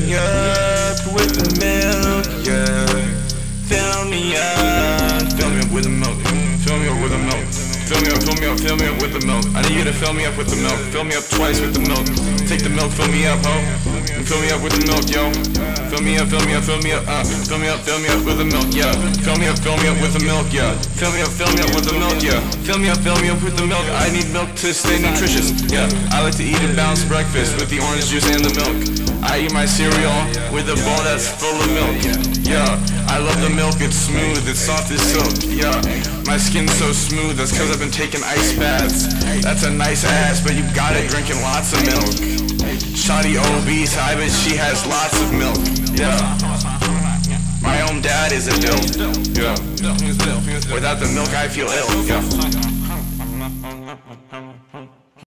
me up with the milk, yeah. Fill me up with the milk. Fill me up with the milk. Fill me up with the milk. I need you to fill me up with the milk. Fill me up twice with the milk. Take the milk, fill me up, ho. Fill me up with the milk, yo. Fill me up, fill me up with the milk, yeah. Fill me up with the milk, yeah. Fill me up with the milk, yeah. Fill me up with the milk. I need milk to stay nutritious, yeah. I like to eat a balanced breakfast with the orange juice and the milk. I eat my cereal with a bowl that's full of milk, yeah. I love the milk, it's smooth, it's soft as silk, yeah. My skin's so smooth, that's cause I've been taking ice baths. That's a nice ass, but you got it drinking lots of milk. Shoddy obese, I bet she has lots of milk, yeah. My own dad is a dill, yeah. Without the milk I feel ill, yeah.